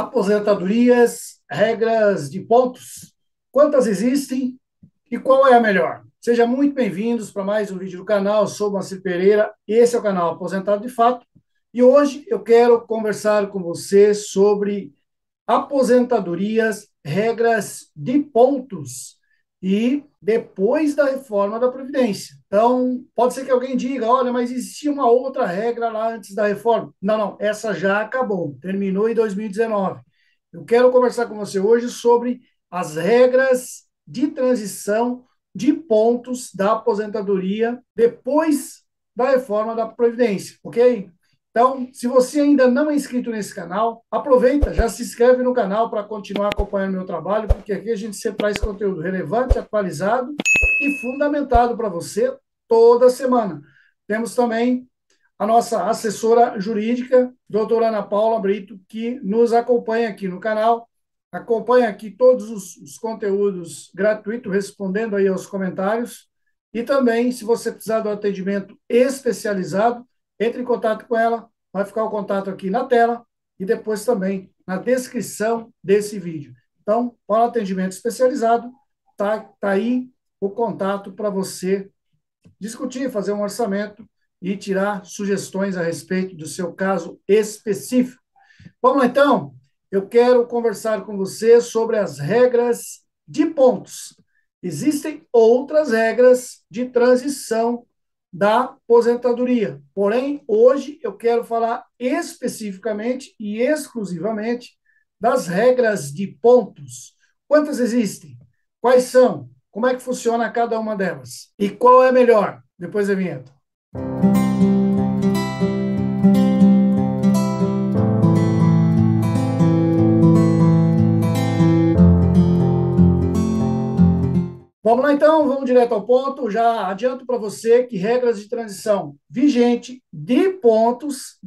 aposentadorias, regras de pontos, quantas existem e qual é a melhor? Sejam muito bem-vindos para mais um vídeo do canal. Eu sou Moacir Pereira, esse é o canal Aposentado de Fato, e hoje eu quero conversar com você sobre aposentadorias, regras de pontos e depois da reforma da Previdência. Então, pode ser que alguém diga, olha, mas existia uma outra regra lá antes da reforma. Não, não, essa já acabou, terminou em 2019. Eu quero conversar com você hoje sobre as regras de transição de pontos da aposentadoria depois da reforma da Previdência, ok? Então, se você ainda não é inscrito nesse canal, aproveita, já se inscreve no canal para continuar acompanhando meu trabalho, porque aqui a gente sempre traz conteúdo relevante, atualizado e fundamentado para você toda semana. Temos também a nossa assessora jurídica, Dra. Ana Paula Brito, que nos acompanha aqui no canal, acompanha aqui todos os conteúdos gratuitos, respondendo aí aos comentários. E também, se você precisar de um atendimento especializado, entre em contato com ela, vai ficar o contato aqui na tela e depois também na descrição desse vídeo. Então, para atendimento especializado, tá aí o contato para você discutir, fazer um orçamento e tirar sugestões a respeito do seu caso específico. Vamos lá, então. Eu quero conversar com você sobre as regras de pontos. Existem outras regras de transição da aposentadoria. Porém, hoje eu quero falar especificamente e exclusivamente das regras de pontos. Quantas existem? Quais são? Como é que funciona cada uma delas? E qual é a melhor? Depois da vinheta. Vamos lá, então, vamos direto ao ponto. Já adianto para você que regras de transição vigente de pontos,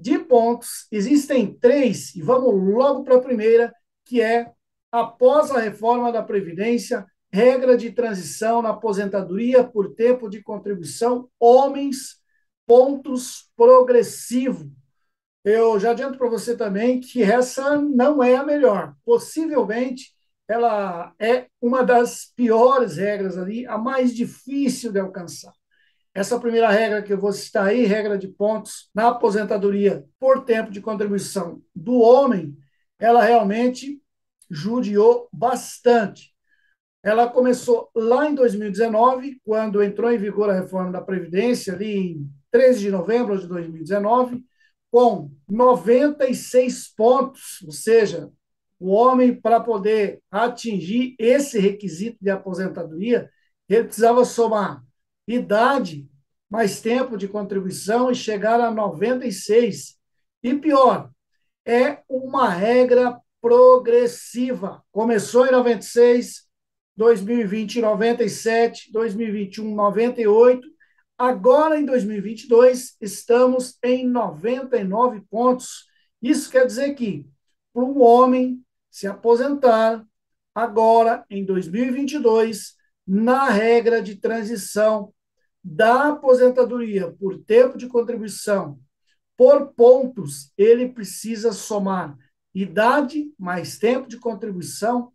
existem três, e vamos logo para a primeira, que é, após a reforma da Previdência, regra de transição na aposentadoria por tempo de contribuição, homens, pontos progressivo. Eu já adianto para você também que essa não é a melhor, possivelmente, ela é uma das piores regras ali, a mais difícil de alcançar. Essa primeira regra que eu vou citar aí, regra de pontos na aposentadoria por tempo de contribuição do homem, ela realmente judiou bastante. Ela começou lá em 2019, quando entrou em vigor a reforma da Previdência, ali em 13 de novembro de 2019, com 96 pontos, ou seja, o homem, para poder atingir esse requisito de aposentadoria, ele precisava somar idade, mais tempo de contribuição e chegar a 96. E pior, é uma regra progressiva. Começou em 96, 2020, 97, 2021, 98. Agora, em 2022, estamos em 99 pontos. Isso quer dizer que, para um homem se aposentar agora, em 2022, na regra de transição da aposentadoria por tempo de contribuição por pontos, ele precisa somar idade mais tempo de contribuição,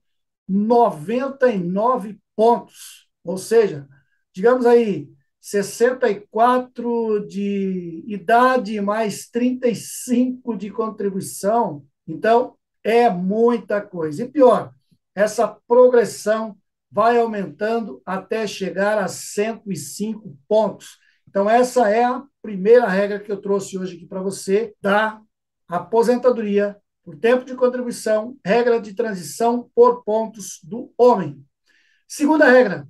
99 pontos. Ou seja, digamos aí, 64 de idade mais 35 de contribuição. Então, é muita coisa. E pior, essa progressão vai aumentando até chegar a 105 pontos. Então, essa é a primeira regra que eu trouxe hoje aqui para você, da aposentadoria por tempo de contribuição, regra de transição por pontos do homem. Segunda regra,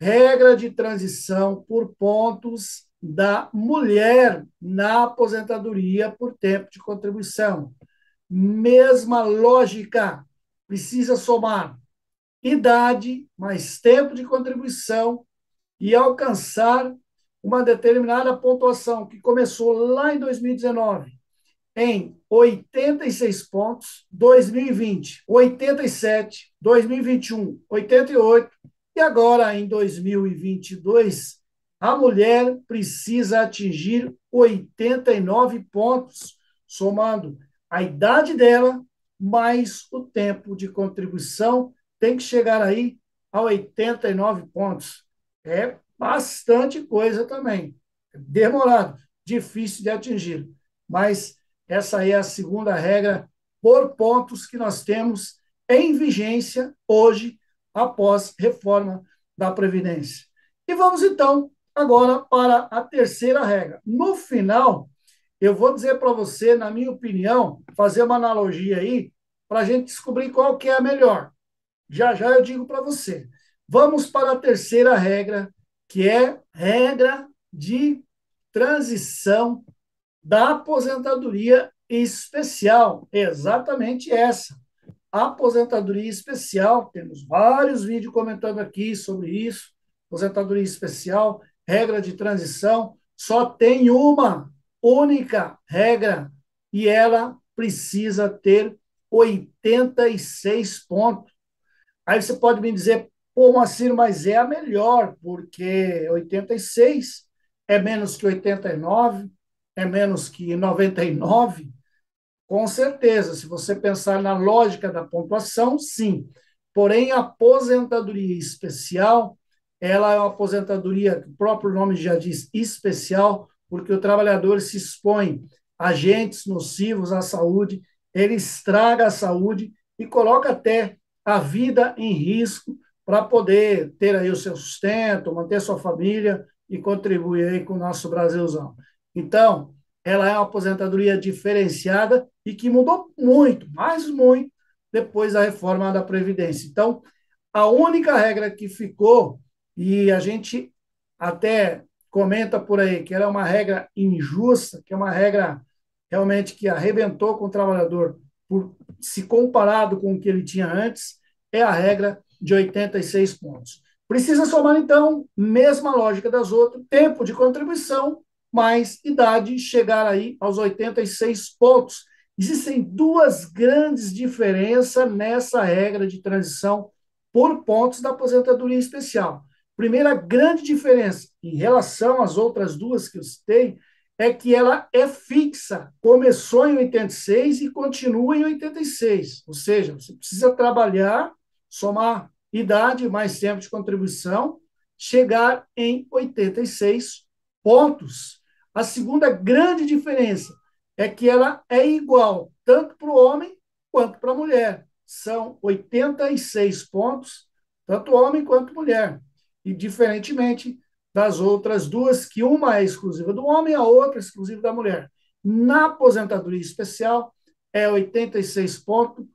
regra de transição por pontos da mulher na aposentadoria por tempo de contribuição. Mesma lógica, precisa somar idade mais tempo de contribuição e alcançar uma determinada pontuação, que começou lá em 2019, em 86 pontos, 2020, 87, 2021, 88, e agora em 2022, a mulher precisa atingir 89 pontos, somando a idade dela mas o tempo de contribuição tem que chegar aí a 89 pontos. É bastante coisa também. Demorado, difícil de atingir. Mas essa aí é a segunda regra por pontos que nós temos em vigência hoje, após reforma da Previdência. E vamos, então, agora para a terceira regra. No final, eu vou dizer para você, na minha opinião, fazer uma analogia aí, para a gente descobrir qual que é a melhor. Já já eu digo para você. Vamos para a terceira regra, que é regra de transição da aposentadoria especial. Exatamente essa. Aposentadoria especial, temos vários vídeos comentando aqui sobre isso. Aposentadoria especial, regra de transição, só tem uma única regra e ela precisa ter 86 pontos. Aí você pode me dizer, pô, Moacir, mas é a melhor, porque 86 é menos que 89, é menos que 99. Com certeza, se você pensar na lógica da pontuação, sim. Porém, a aposentadoria especial, ela é uma aposentadoria, o próprio nome já diz, especial, porque o trabalhador se expõe a agentes nocivos à saúde, ele estraga a saúde e coloca até a vida em risco para poder ter aí o seu sustento, manter sua família e contribuir aí com o nosso Brasilzão. Então, ela é uma aposentadoria diferenciada e que mudou muito, mas muito, depois da reforma da Previdência. Então, a única regra que ficou, e a gente até comenta por aí que ela é uma regra injusta, que é uma regra realmente que arrebentou com o trabalhador, por se comparado com o que ele tinha antes, é a regra de 86 pontos. Precisa somar, então, mesma lógica das outras, tempo de contribuição, mais idade, chegar aí aos 86 pontos. Existem duas grandes diferenças nessa regra de transição por pontos da aposentadoria especial. Primeira grande diferença em relação às outras duas que eu citei é que ela é fixa. Começou em 86 e continua em 86. Ou seja, você precisa trabalhar, somar idade, mais tempo de contribuição, chegar em 86 pontos. A segunda grande diferença é que ela é igual tanto para o homem quanto para a mulher. São 86 pontos, tanto homem quanto mulher. E diferentemente das outras duas, que uma é exclusiva do homem, a outra é exclusiva da mulher. Na aposentadoria especial, é 86 pontos,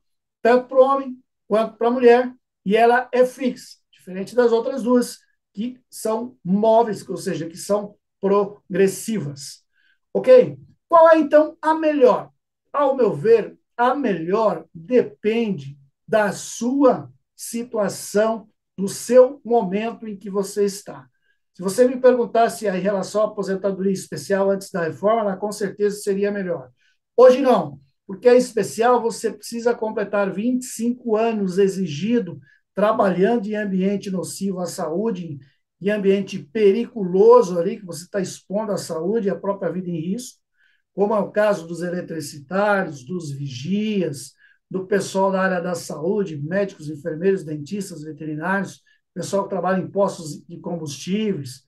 tanto para o homem quanto para a mulher, e ela é fixa, diferente das outras duas, que são móveis, ou seja, que são progressivas. Ok? Qual é, então, a melhor? Ao meu ver, a melhor depende da sua situação, do seu momento em que você está. Se você me perguntasse em relação à aposentadoria especial antes da reforma, ela com certeza seria melhor. Hoje não, porque a especial você precisa completar 25 anos exigido, trabalhando em ambiente nocivo à saúde, em ambiente periculoso ali, que você está expondo a saúde e a própria vida em risco, como é o caso dos eletricitários, dos vigias, do pessoal da área da saúde, médicos, enfermeiros, dentistas, veterinários, pessoal que trabalha em postos de combustíveis,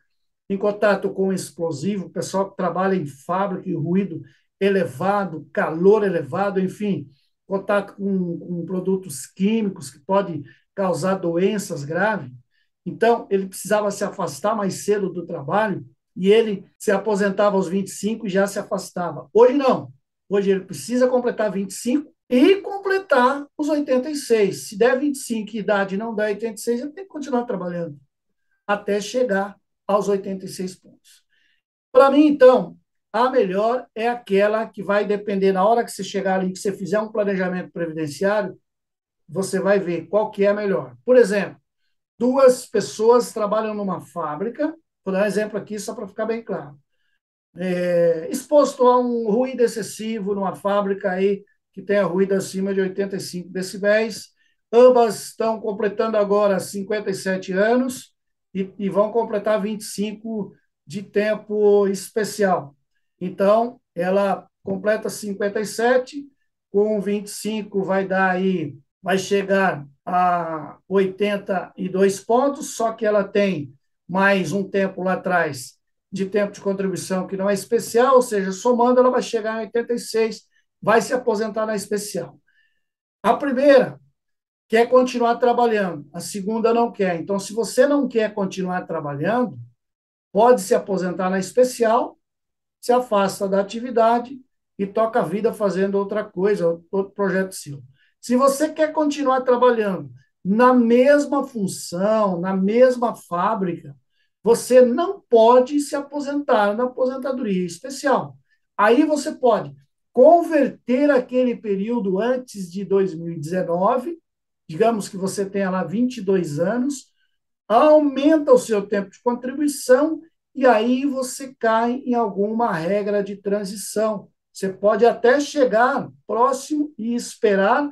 em contato com explosivo, pessoal que trabalha em fábrica, em ruído elevado, calor elevado, enfim, contato com produtos químicos que podem causar doenças graves. Então, ele precisava se afastar mais cedo do trabalho e ele se aposentava aos 25 e já se afastava. Hoje não. Hoje ele precisa completar 25 e completar os 86. Se der 25 e idade não der 86, ele tem que continuar trabalhando até chegar aos 86 pontos. Para mim, então, a melhor é aquela que vai depender, na hora que você chegar ali, que você fizer um planejamento previdenciário, você vai ver qual que é a melhor. Por exemplo, duas pessoas trabalham numa fábrica, vou dar um exemplo aqui só para ficar bem claro, exposto a um ruído excessivo numa fábrica aí, que tenha ruído acima de 85 decibéis. Ambas estão completando agora 57 anos e vão completar 25 de tempo especial. Então, ela completa 57, com 25 vai dar aí, vai chegar a 82 pontos, só que ela tem mais um tempo lá atrás de tempo de contribuição que não é especial, ou seja, somando ela vai chegar em 86, vai se aposentar na especial. A primeira quer continuar trabalhando, a segunda não quer. Então, se você não quer continuar trabalhando, pode se aposentar na especial, se afasta da atividade e toca a vida fazendo outra coisa, outro projeto seu. Se você quer continuar trabalhando na mesma função, na mesma fábrica, você não pode se aposentar na aposentadoria especial. Aí você pode converter aquele período antes de 2019, digamos que você tenha lá 22 anos, aumenta o seu tempo de contribuição e aí você cai em alguma regra de transição. Você pode até chegar próximo e esperar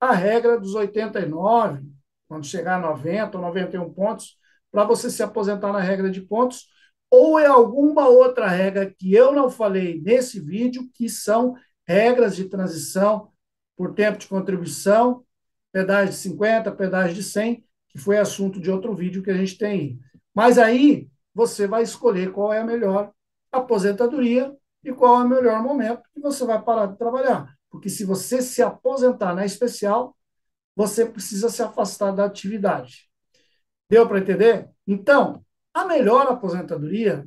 a regra dos 89, quando chegar a 90 ou 91 pontos, para você se aposentar na regra de pontos, ou é alguma outra regra que eu não falei nesse vídeo, que são regras de transição por tempo de contribuição, pedágio de 50, pedágio de 100, que foi assunto de outro vídeo que a gente tem aí. Mas aí você vai escolher qual é a melhor aposentadoria e qual é o melhor momento que você vai parar de trabalhar. Porque se você se aposentar na especial, você precisa se afastar da atividade. Deu para entender? Então, a melhor aposentadoria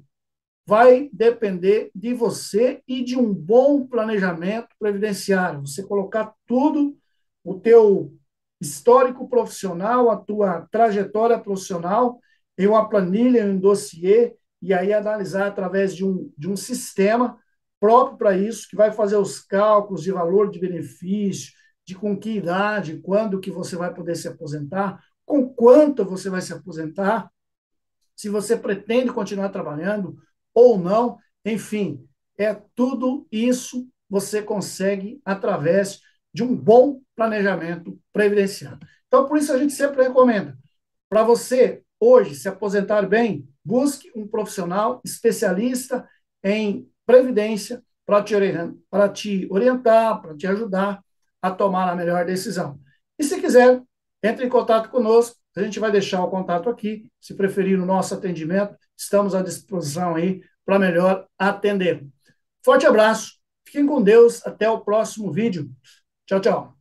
vai depender de você e de um bom planejamento previdenciário. Você colocar tudo, o teu histórico profissional, a tua trajetória profissional, em uma planilha, em um dossiê, e aí analisar através de um sistema próprio para isso, que vai fazer os cálculos de valor de benefício, de com que idade, quando que você vai poder se aposentar, com quanto você vai se aposentar, se você pretende continuar trabalhando ou não, enfim, é tudo isso você consegue através de um bom planejamento previdenciário. Então, por isso a gente sempre recomenda, para você hoje se aposentar bem, busque um profissional especialista em previdência para te orientar, para te ajudar a tomar a melhor decisão. E se quiser, entre em contato conosco, a gente vai deixar o contato aqui, se preferir o nosso atendimento, estamos à disposição aí para melhor atender. Forte abraço, fiquem com Deus, até o próximo vídeo. Tchau, tchau.